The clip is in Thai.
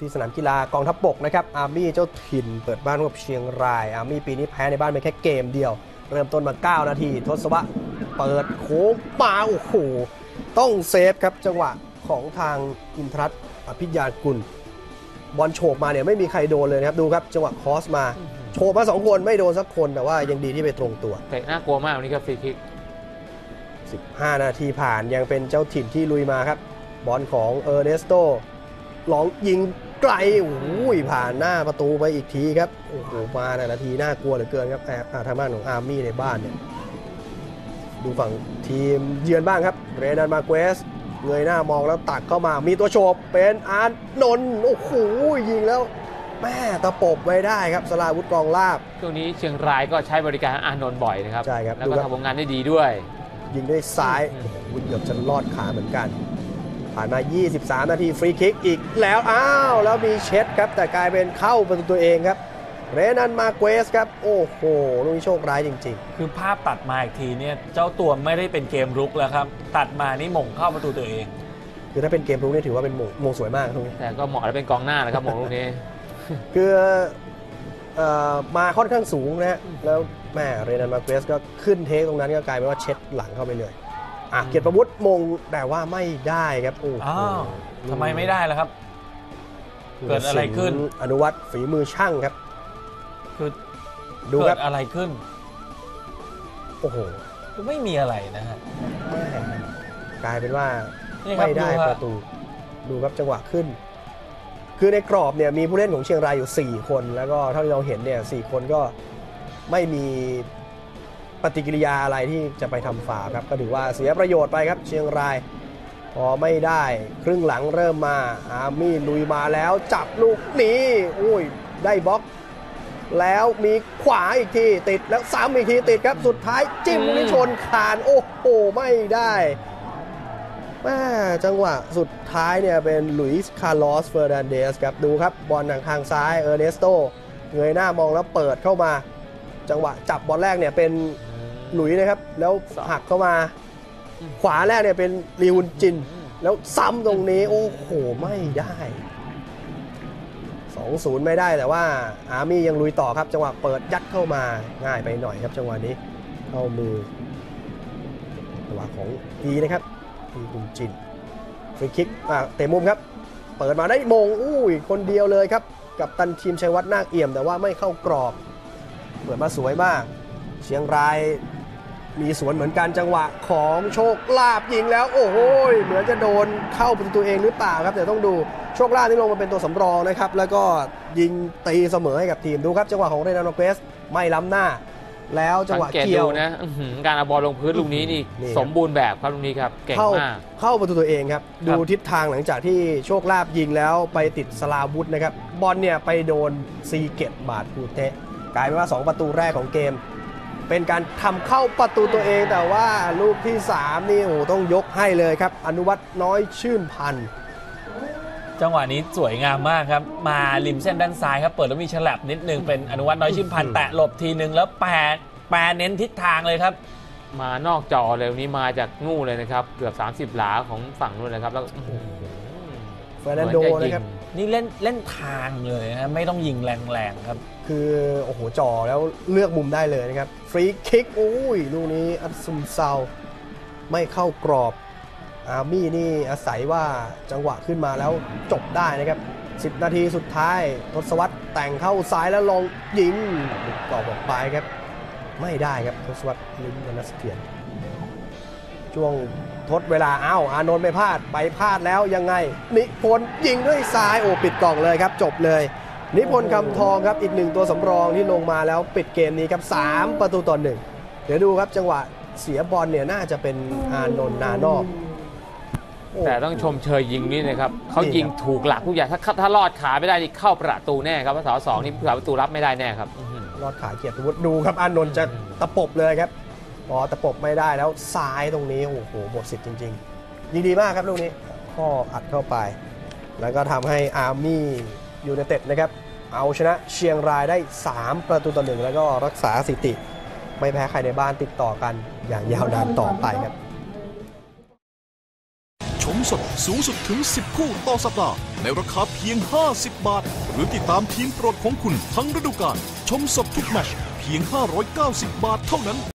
ที่สนามกีฬากองทัพบกนะครับอาร์มี่เจ้าถิ่นเปิดบ้านกับเชียงรายอาร์มี่ปีนี้แพ้ในบ้านไปแค่เกมเดียวเริ่มต้นมา9นาทีทศวะเปิดโค้งมาโอ้โหต้องเซฟครับจังหวะของทางอินทรัตน์อภิญญากุลบอลโฉบมาเนี่ยไม่มีใครโดนเลยนะครับดูครับจังหวะคอสมาโฉบมา2คนไม่โดนสักคนแต่ว่ายังดีที่ไปตรงตัวเตะน่ากลัวมากวันนี้ครับฟรีคิก15นาทีผ่านยังเป็นเจ้าถิ่นที่ลุยมาครับบอลของเออร์เนสโตหลองยิงไกลอุ้ยผ่านหน้าประตูไปอีกทีครับโอ้โหมาแต่ละทีน่ากลัวเหลือเกินครับทางบ้านของอาร์มี่ในบ้านเนี่ยดูฝั่งทีมเยือนบ้างครับเรนันมาเกสเงยหน้ามองแล้วตักเข้ามามีตัวโฉบเป็นอานนท์โอ้โหยิงแล้วแม่ตะปบไว้ได้ครับสราวุธกองลาบช่วงนี้เชียงรายก็ใช้บริการอานนท์บ่อยนะครับใช่ครับแล้วก็ทำผลงานได้ดีด้วยยิงด้วยซ้ายเกือบจะลอดขาเหมือนกันผ่านมา23นาทีฟรีคิกอีกแล้วอ้าวแล้วมีเช็ดครับแต่กลายเป็นเข้าประตูตัวเองครับเรนันมาเกสครับโอ้โหลูกนี้โชคร้ายจริงๆคือภาพตัดมาอีกทีเนี่ยเจ้าตัวไม่ได้เป็นเกมรุกแล้วครับตัดมานี่หม่งเข้าประตูตัวเองคือถ้าเป็นเกมรุกนี่ถือว่าเป็นหม่งสวยมากลูกนี้แต่ก็เหมาะแล้วเป็นกองหน้านะครับหม่งลูกนี้คือมาค่อนข้างสูงนะฮะแล้วแม่เรนันมาเกสก็ขึ้นเทคตรงนั้นก็กลายเป็นว่าเช็ดหลังเข้าไปเลยเกียรติประวุฒิมงแต่ว่าไม่ได้ครับโอ้โหทำไมไม่ได้ล่ะครับเกิดอะไรขึ้นอนุวัฒน์ฝีมือช่างครับคือดูครับอะไรขึ้นโอ้โหไม่มีอะไรนะฮะกลายเป็นว่าไม่ได้ประตูดูครับจังหวะขึ้นคือในกรอบเนี่ยมีผู้เล่นของเชียงรายอยู่4คนแล้วก็เท่าที่เราเห็นเนี่ย4คนก็ไม่มีปฏิกิริยาอะไรที่จะไปทำฝาครับก็ถือว่าเสียประโยชน์ไปครับเชียงรายพอไม่ได้ครึ่งหลังเริ่มมาอาร์มี่ลุยมาแล้วจับลูกนี้อุ้ยได้บล็อกแล้วมีขวาอีกทีติดแล้วซ้ำอีกทีติดครับสุดท้ายจิ้มนิชนคานโอ้โหไม่ได้แม่จังหวะสุดท้ายเนี่ยเป็นลุยส์คาร์ลอสเฟอร์นันเดสครับดูครับบอลทางซ้ายเออร์เนสโตเงยหน้ามองแล้วเปิดเข้ามาจังหวะจับบอลแรกเนี่ยเป็นหลุยนะครับแล้วหักเข้ามาขวาแรกเนี่ยเป็นลีวุนจินแล้วซ้ำตรงนี้โอ้โหไม่ได้ 2-0 ไม่ได้แต่ว่าอาร์มี่ยังลุยต่อครับจังหวะเปิดยัดเข้ามาง่ายไปหน่อยครับจังหวะนี้เข้ามือจังหวะของอีนะครับลีวุนจินฟรีคิกเตะมุมครับเปิดมาได้มงอุ้ยคนเดียวเลยครับกับตันทีมชัยวัฒน์นาคเอี่ยมแต่ว่าไม่เข้ากรอบเปิดมาสวยมากเชียงรายมีสวนเหมือนกันจังหวะของโชคลาภยิงแล้วโอ้โหเหมือนจะโดนเข้าประตูตัวเองหรือเปล่าครับเดี๋ยวต้องดูโชคลาภที่ลงมาเป็นตัวสำรองนะครับแล้วก็ยิงตีเสมอให้กับทีมดูครับจังหวะของเรนันโนเกสไม่ล้ำหน้าแล้วจังหวะเกี่ยวนะการเอาบอลลงพื้นลูกนี้นี่สมบูรณ์แบบครับลูกนี้ครับเก่งมากเข้าประตูตัวเองครับดูทิศทางหลังจากที่โชคลาภยิงแล้วไปติดสลาวุธนะครับบอลเนี่ยไปโดนซีเก็ตบาดกูเตะกลายเป็นว่า2ประตูแรกของเกมเป็นการทำเข้าประตูตัวเองแต่ว่าลูกที่3นี่โอ้ต้องยกให้เลยครับอนุวัฒน์น้อยชื่นพันธุ์จังหวะนี้สวยงามมากครับมาริมเส้นด้านซ้ายครับเปิดแล้วมีฉลับนิดนึงเป็นอนุวัฒน์น้อยชื่นพันธุ์แตะหลบทีนึงแล้วแปรเน้นทิศทางเลยครับมานอกจอเลยวันนี้มาจากนู่นเลยนะครับเกือบ30หลาของฝั่งนู้นเลยครับแล้วเฟอร์นันโดนะครับนี่เล่นทางเลยนะไม่ต้องยิงแรงๆครับคือโอ้โหจ่อแล้วเลือกมุมได้เลยนะครับฟรีคิกอุ้ยลูกนี้อัดซุมเซาไม่เข้ากรอบอาร์มี่นี่อาศัยว่าจังหวะขึ้นมาแล้วจบได้นะครับ10นาทีสุดท้ายทศวรรษแต่งเข้าซ้ายแล้วลองยิงกรอบออกไปครับไม่ได้ครับทศวรรษลิ้มวรรณเสถียรช่วงทดเวลาอ้าวอานนท์ไม่พลาดไปพลาดแล้วยังไงนิพนธ์ยิงด้วยซ้ายโอ้ปิดกล่องเลยครับจบเลยนิพนธ์คำทองครับอีกหนึ่งตัวสำรองที่ลงมาแล้วปิดเกมนี้ครับ3 ประตูต่อ 1เดี๋ยวดูครับจังหวะเสียบอลเนี่ยน่าจะเป็นอานนท์นานอกแต่ต้องชมเชยยิงนี่นะครับเขายิงถูกหลักทุกอย่างถ้าลอดขาไม่ได้นี่เข้าประตูแน่ครับ2-2นี่ผู้รักษาประตูรับไม่ได้แน่ครับลอดขาเกียรติวุฒิดูครับอานนท์จะตะปบเลยครับพอตะปบไม่ได้แล้วซ้ายตรงนี้โอ้โหหมดสิทธิ์จริงๆยิงดีมากครับลูกนี้ข้ออัดเข้าไปแล้วก็ทำให้อาร์มี่ยูไนเต็ดนะครับเอาชนะเชียงรายได้3 ประตูต่อ 1แล้วก็รักษาสถิติไม่แพ้ใครในบ้านติดต่อกันอย่างยาวนานต่อไปครับ ลุ้นสดสูงสุดถึง10คู่ต่อสัปดาห์ในราคาเพียง50บาทหรือติดตามทีมโปรดของคุณทั้งฤดูกาลชมสดทุกแมตช์เพียง590บาทเท่านั้น